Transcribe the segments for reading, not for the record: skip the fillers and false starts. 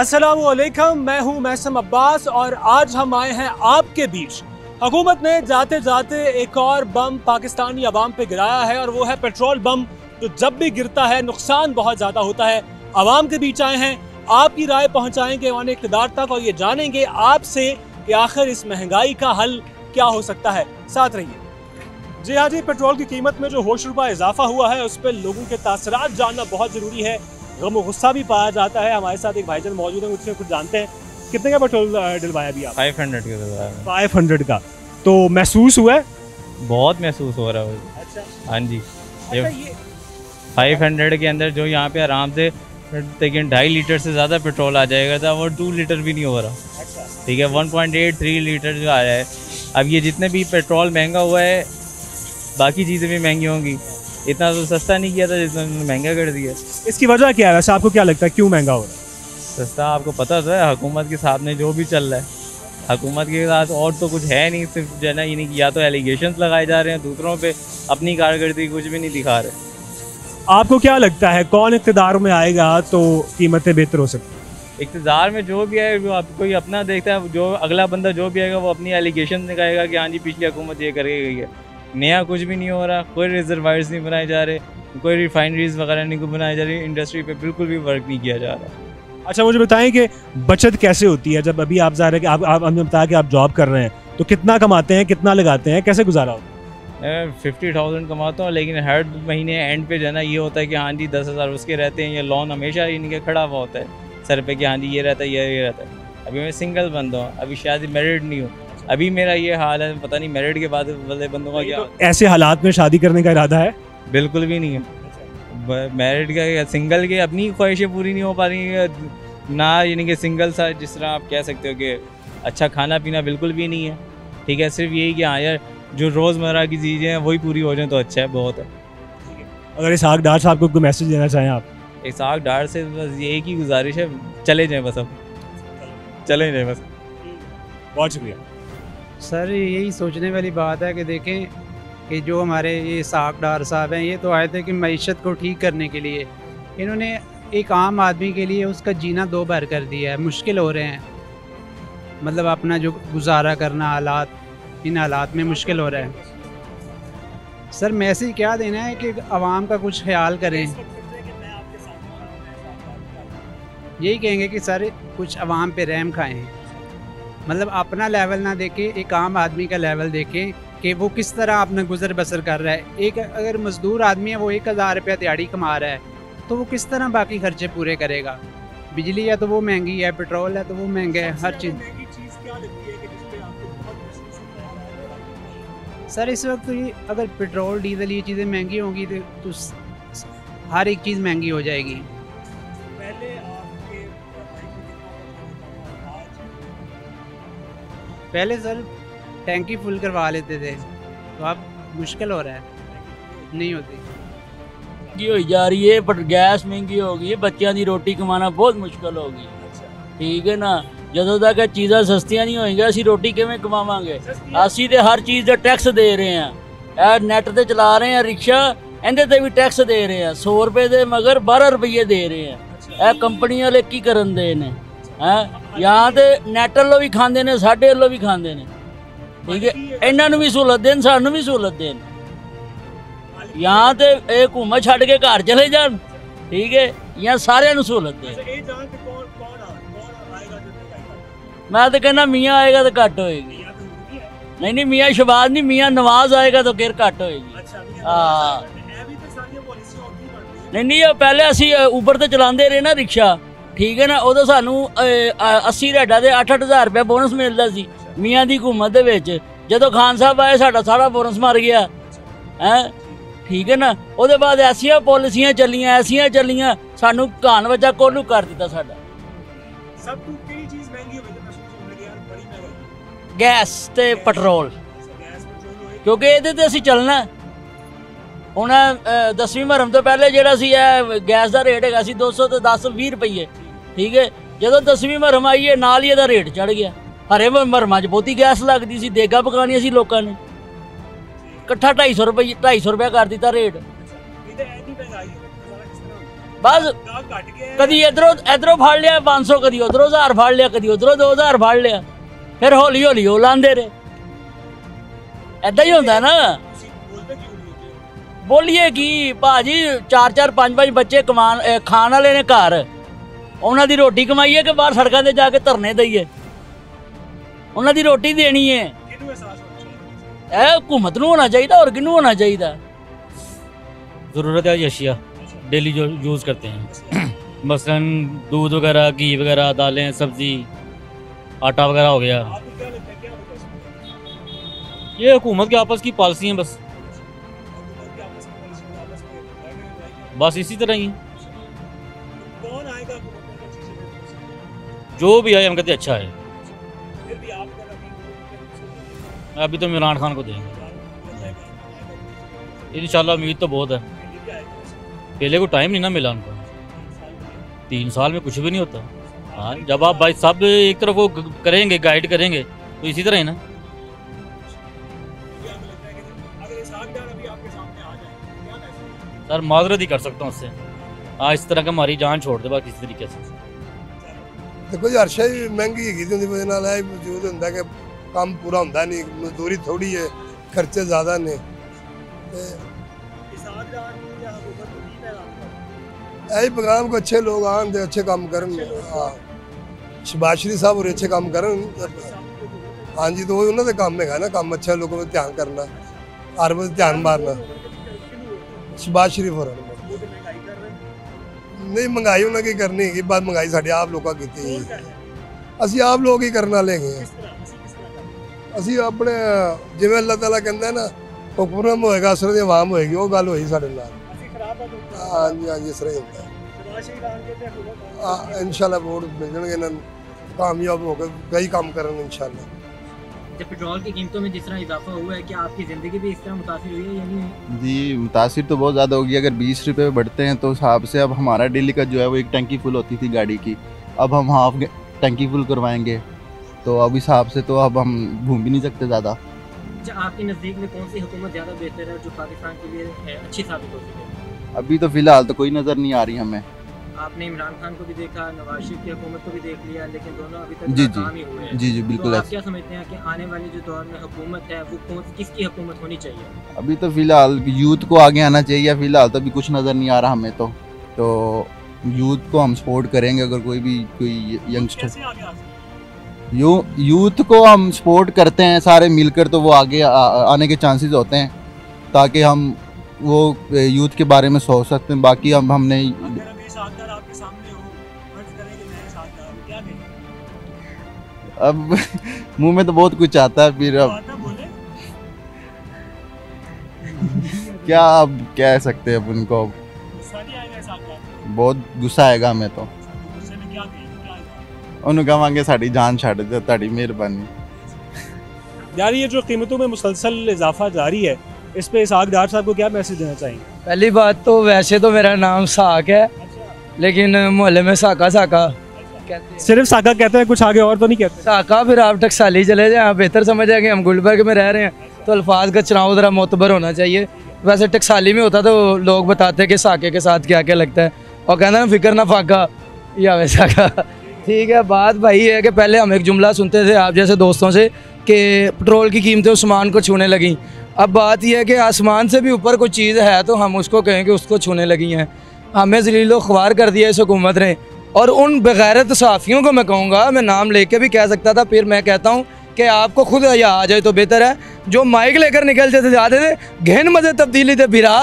अस्सलाम वालेकुम, मैं हूं मैसम अब्बास और आज हम आए हैं आपके बीच। हुकूमत ने जाते जाते एक और बम पाकिस्तानी आवाम पे गिराया है और वो है पेट्रोल बम, जो जब भी गिरता है नुकसान बहुत ज़्यादा होता है। आवाम के बीच आए हैं, आपकी राय पहुँचाएँगे मान इक़्तिदार तक और ये जानेंगे आपसे कि आखिर इस महंगाई का हल क्या हो सकता है। साथ रहिए। जी हाँ जी, पेट्रोल की कीमत में जो होश-रुबा इजाफा हुआ है उस पर लोगों के तासरात जानना बहुत ज़रूरी है। गम व गुस्सा भी पाया जाता है। हमारे साथ एक भाईजान मौजूद हैं, उससे कुछ जानते हैं। कितने का पेट्रोल डलवाया अभी आप? 500 का डलवाया। 500 का तो महसूस हुआ है? बहुत महसूस हो रहा है। अच्छा, हाँ जी। अच्छा, ये 500 के अंदर जो यहाँ पे आराम से लेकिन 2.5 लीटर से ज़्यादा पेट्रोल आ जाएगा था, वो 2 लीटर भी नहीं हो रहा। अच्छा, ठीक है, 1.83 लीटर जो आया है। अब ये जितने भी पेट्रोल महंगा हुआ है, बाकी चीज़ें भी महंगी होंगी। इतना तो सस्ता नहीं किया था जितना महंगा कर दिया। इसकी वजह क्या है वैसे, आपको क्या लगता है क्यों महंगा हो रहा है? सस्ता आपको पता तो है, हुकूमत के साथ में जो भी चल रहा है, हुकूमत के साथ और तो कुछ है नहीं। सिर्फ जो है ना, ये नहीं, या तो एलिगेशंस लगाए जा रहे हैं दूसरों पे, अपनी कारकर्दगी कुछ भी नहीं दिखा रहे। आपको क्या लगता है कौन इक़्तिदार में आएगा तो कीमतें बेहतर हो सकती? इक़्तिदार में जो भी आए, कोई अपना देखता है, जो अगला बंदा जो भी आएगा वो अपनी एलिगेशन निकालेगा कि हाँ जी पिछली हुकूमत ये करके गई है। नया कुछ भी नहीं हो रहा, कोई रिजर्वायर्स नहीं बनाए जा रहे, कोई रिफाइनरीज वगैरह नहीं बनाई जा रही, इंडस्ट्री पे बिल्कुल भी वर्क नहीं किया जा रहा। अच्छा, मुझे बताएं कि बचत कैसे होती है? जब अभी आप जा रहे हैं, आप हमने बताया कि आप जॉब कर रहे हैं, तो कितना कमाते हैं, कितना लगाते हैं, कैसे गुजारा होता है? 50,000 कमाता हूँ, लेकिन हर महीने एंड पे जाना ये होता है कि हाँ जी 10,000 उसके रहते हैं। ये लोन हमेशा इनके खड़ा हुआ होता है सर पे कि हाँ जी ये रहता है, ये रहता है। अभी मैं सिंगल बंदा हूँ, अभी शादी मैरिड नहीं हूँ, अभी मेरा ये हाल है। पता नहीं मैरिड के बाद वाले बंदों का क्या, तो ऐसे हालात में शादी करने का इरादा है? बिल्कुल भी नहीं है। मैरिड का, सिंगल के अपनी ख्वाहिशें पूरी नहीं हो पा रही है ना, यानी कि सिंगल सा जिस तरह आप कह सकते हो कि अच्छा खाना पीना बिल्कुल भी नहीं है। ठीक है, सिर्फ यही कि हाँ यार जो रोज़मर्रा की चीज़ें हैं वही पूरी हो जाए तो अच्छा है, बहुत है। अगर इसहाक डार साहब को कोई मैसेज देना चाहें आप? इसहाक डार से बस यही की गुजारिश है, चले जाएँ बस, अब चले जाएँ बस। बहुत शुक्रिया सर। यही सोचने वाली बात है कि देखें कि जो हमारे ये इसहाक डार साहब हैं, ये तो आए थे कि मईशत को ठीक करने के लिए। इन्होंने एक आम आदमी के लिए उसका जीना दो बार कर दिया है। मुश्किल हो रहे हैं, मतलब अपना जो गुजारा करना, हालात, इन हालात में मुश्किल हो रहा है। सर मैसेज क्या देना है कि आवाम का कुछ ख्याल करें। यही कहेंगे कि सर कुछ आवाम पे रहम खाएँ, मतलब अपना लेवल ना देखें, एक आम आदमी का लेवल देखें कि वो किस तरह अपना गुजर बसर कर रहा है। एक अगर मजदूर आदमी है, वो 1000 रुपया दिहाड़ी कमा रहा है, तो वो किस तरह बाकी खर्चे पूरे करेगा? बिजली है तो वो महंगी है, पेट्रोल है तो वो महंगा है, हर चीज़। सर इस वक्त तो ये अगर पेट्रोल डीजल ये चीज़ें महंगी होंगी तो हर एक चीज़ महंगी हो जाएगी। पहले सर टैंकी फुल करवा लेते थे, तो अब मुश्किल हो रहा है, नहीं होती। महंगी हो जा रही है, पर गैस महंगी हो गई है, बच्चों की रोटी कमाना बहुत मुश्किल हो गई। ठीक है ना, जदों तक चीज़ा सस्तियाँ नहीं होएंगी असी रोटी किवें कमावांगे? असी तो हर चीज़ का टैक्स दे रहे हैं, नैट से चला रहे हैं रिक्शा, इहदे ते भी टैक्स दे रहे हैं, 100 रुपये के मगर 12 रुपये दे रहे हैं। यह कंपनी वाले की करन दे ने, हैं यहाँ तो नैट वालों भी खाते हैं, साढ़े वालों भी खाते हैं। ठीक है, इन्हों भी सहूलत देन, सानू भी सहूलत देन। यहाँ तो ये घूम छड़ के घर चले जान। ठीक है, यहाँ सारे सहूलत देन। मैं तो कहना मियाँ आएगा तो घट होएगी। नहीं, मियाँ शहबाज नहीं, मियाँ नवाज आएगा तो फिर घट होएगी। हाँ नहीं, पहले असी उबर तो चलाते रहे ना रिक्शा। ठीक है ना, उदो सानू 80 रेडा के 8-8 हज़ार रुपया बोनस मिलता सी मियाँ की हुकूमत के विच। जदों खान साहब आए साडा सारा बोनस मर गया है। ठीक है ना, उसदे बाद ऐसियां पॉलिसियां चलियां, ऐसियां चलियां, सानू कान वजा कोलू कर दिता साडा। गैस ते पेट्रोल, क्योंकि ये तो असी चलना हूँ। 10वीं मुहर्रम तो पहले जो गैस का रेट है 210-20 रुपये। ठीक है, जदों 10वीं मुहर्रम आई है नाल ही इहदा रेट चढ़ गया। हरे मुहर्रमा बहुती गैस लगती सी, देगा पकानी सी लोगों ने, कट्ठा 250 रुपये कर दिता रेट। बस कभी इधरों इधरों फाड़ लिया 500, कभी उधरों 1000 फाड़ लिया, कभी उधरों 2000 फाड़ लिया, फिर हौली हौली हो लांदे रहे। ऐसा ही होता है ना। बोलिए कि भाजी 4-4 5-5 बच्चे कमान खाने वाले ने घर, उन्हों की रोटी कमाइए कि बाहर सड़कों पर जाके धरने दईए? उन्हों की रोटी देनी है। यह हुकूमत नूं होना चाहिए और किनूं होना चाहिए। ज़रूरत है अशिया डेली जो यूज़ करते हैं, मसलन दूध वगैरह, घी वगैरह, दालें, सब्जी, आटा वगैरह हो गया। ये हुकूमत के आपस की पॉलिसी है बस इसी तरह ही। कौन आएगा जो भी आए, हम कहते अच्छा है। फिर भी अभी तो इमरान खान को देंगे इंशाल्लाह, उम्मीद तो बहुत है। पहले को टाइम नहीं ना मिला उनको, 3 साल में कुछ भी नहीं होता। हाँ, जब आप भाई सब एक तरफ वो करेंगे, गाइड करेंगे, तो इसी तरह ही ना। सर माजरत ही कर सकता हूँ उससे, हाँ इस तरह का हमारी जान छोड़ दे, बाकी इस तरीके से। देखो जी हर शे महंगी है, किसी वजह मजबूत होता कि काम पूरा होता नहीं, मजदूरी थोड़ी है, खर्चे ज़्यादा ने। यही पैगाम को अच्छे लोग आन दे, अच्छे काम कर। शबाशरी साहब और अच्छे काम कर। हाँ जी, तो वही उन्होंने काम है ना, काम अच्छा लोगों पर ध्यान करना, हर बस ध्यान मारना। शबाज शरीफ हो रहा नहीं, महंगाई उन्हें की करनी है, बात महंगाई साढ़े आप लोगों की असं आप लोग ही करना लेंगे। असं अपने जिमें अल्लाह तला कहता है ना, हुक्मरान होएगा, असर की आवाम होएगी, वो गल होगी साढ़े नाल। हाँ जी, हाँ जी, इस तरह ही होता। हाँ इंशाल्लाह वोट मिल जाएंगे इन्होंने, कामयाब होकर कई काम करेंगे इंशाल्लाह। पेट्रोल की कीमतों में जिस तरह इजाफा हुआ है, क्या आपकी ज़िंदगी भी इस तरह मुतासिर हुई है या नहीं? जी मुतासिर तो बहुत ज़्यादा होगी। अगर 20 रुपये बढ़ते हैं तो हिसाब से अब हमारा डेली का जो है वो एक टंकी फुल होती थी गाड़ी की, अब हम हाफ टंकी फुल करवाएंगे, तो अब हिसाब से तो अब हम घूम भी नहीं सकते ज़्यादा। अच्छा, आपके नज़दीक में कौन सी हुकूमत ज़्यादा बेहतर है जो पाकिस्तान के लिए अच्छी साबित हो सके? अभी तो फ़िलहाल तो कोई नज़र नहीं आ रही हमें। आपने इमरान खान को भी देखा, नवाज शरीफ की हुकूमत को भी देख लिया, लेकिन दोनों अभी तक नाकाम ही हुए हैं। जी जी बिल्कुल। तो आप क्या समझते हैं कि आने वाले जो दौर में हुकूमत है वो कौन, किसकी हुकूमत होनी चाहिए? अभी तो फिलहाल यूथ को आगे आना चाहिए, फिलहाल तो अभी कुछ नज़र नहीं आ रहा हमें। तो यूथ को हम सपोर्ट करेंगे, अगर कोई भी कोई यंगस्टर यूथ को हम सपोर्ट करते हैं सारे मिलकर, तो वो आगे आने के चांसेस होते हैं, ताकि हम वो यूथ के बारे में सोच सकते हैं। बाकी हम हमने आपके सामने हो, क्या अब मुंह में तो बहुत कुछ आता है, फिर अब क्या अब कह सकते हैं अपन को? बहुत गुस्सा आएगा हमें तो। उन्होंने कहेंगे साड़ी जान छाड़ दे, ताड़ी मेहरबानी। यार ये जो कीमतों में मुसलसल इजाफा जारी है, इस पे इशाक दार साहब को क्या मैसेज देना चाहिए? पहली बात तो वैसे तो मेरा नाम साक है, लेकिन मोहल्ले में साका साका कहते हैं। सिर्फ साका कहते हैं, कुछ आगे और तो नहीं कहते साका? फिर आप टकसाली चले जाएं, आप बेहतर समझ आएंगे। हम गुलबर्ग में रह रहे हैं तो अल्फाज का चुनाव ज़रा मोतबर होना चाहिए। वैसे टकसाली में होता तो लोग बताते कि साके के साथ क्या क्या लगता है, और कहना ना फिक्र ना फाका या वैसा का। ठीक है, बात भाई है कि पहले हम एक जुमला सुनते थे आप जैसे दोस्तों से कि पेट्रोल की कीमतें आसमान को छूने लगीं। अब बात यह है कि आसमान से भी ऊपर कोई चीज़ है तो हम उसको कहें कि उसको छूने लगी हैं। हमें जलीलो ख्वार कर दिया इस हुकूमत ने, और उन बगैरत सहाफ़ियों को मैं कहूँगा, मैं नाम लेके भी कह सकता था, फिर मैं कहता हूँ कि आपको खुद या आ जाए तो बेहतर है। जो माइक लेकर निकल जाते जाते थे, घेन मजे तब्दीली थे बिरा,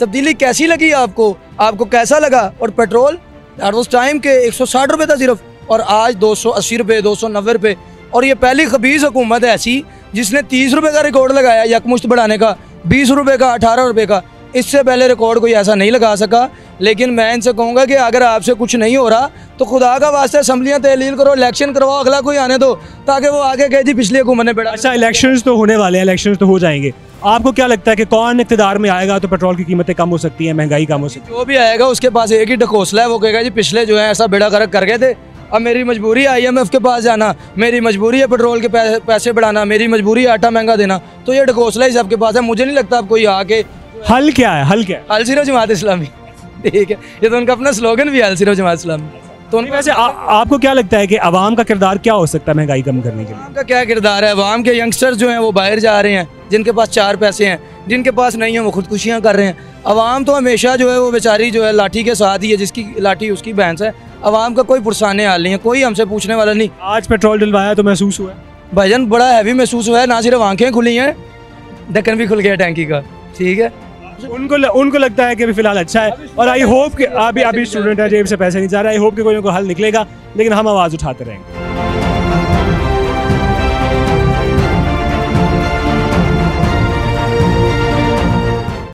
तब्दीली कैसी लगी आपको, आपको कैसा लगा? और पेट्रोल एट उस टाइम के 160 रुपये था सिर्फ, और आज 280 रुपये, 290 रुपये। और ये पहली खबीस हुकूमत है ऐसी जिसने 30 रुपये का रिकॉर्ड लगाया यकमुश्त बढ़ाने का, 20 रुपये का, 18 रुपये का। इससे पहले रिकॉर्ड कोई ऐसा नहीं लगा सका। लेकिन मैं इनसे कहूँगा कि अगर आपसे कुछ नहीं हो रहा तो खुदा का वास्ते असम्बलियाँ तहलील करो, इलेक्शन करवाओ, अगला कोई आने दो, ताकि वो आगे कहे जी पिछले हुकूमत ने बढ़ा। अच्छा, इलेक्शंस तो होने वाले हैं, इलेक्शंस तो हो जाएंगे, आपको क्या लगता है कि कौन इक़्तिदार में आएगा तो पेट्रोल की कीमतें कम हो सकती हैं, महंगाई कम हो सकती है? जो भी आएगा उसके पास एक ही ढकोसला है, वो कहेगा जी पिछले जो है ऐसा बेड़ा गर्क कर गए थे, अब मेरी मजबूरी है IMF के पास जाना, मेरी मजबूरी है पेट्रोल के पैसे बढ़ाना, मेरी मजबूरी है आटा महंगा देना। तो ये ढकोसला ही सबके पास है, मुझे नहीं लगता अब कोई आके हल क्या है। हल क्या है? हल सिर्फ जमात-ए-इस्लामी। ठीक है, ये तो उनका अपना स्लोगन भी है जमात-ए-इस्लामी। तो वैसे आपको क्या लगता है कि आवाम का किरदार क्या हो सकता है महंगाई कम करने के लिए? आवाम का क्या किरदार है? आवाम के यंगस्टर्स जो हैं वो बाहर जा रहे हैं, जिनके पास चार पैसे हैं, जिनके पास नहीं हैं वो खुदकुशियाँ कर रहे हैं। आवाम तो हमेशा जो है वो बेचारी जो है लाठी के साथ ही है, जिसकी लाठी उसकी भैंस है। आवाम का कोई पुरसाने हाल नहीं है, कोई हमसे पूछने वाला नहीं। आज पेट्रोल डलवाया तो महसूस हुआ है भाईजान, बड़ा हैवी महसूस हुआ है। ना सिर्फ आंखें खुली हैं, ढक्कन भी खुल गया टैंकी का। ठीक है, उनको लगता है कि अभी फिलहाल अच्छा है, और आई होप कि अभी स्टूडेंट है, जेब से पैसे नहीं जा रहा है। आई होप कि कोई ना कोई हल निकलेगा, लेकिन हम आवाज़ उठाते रहेंगे।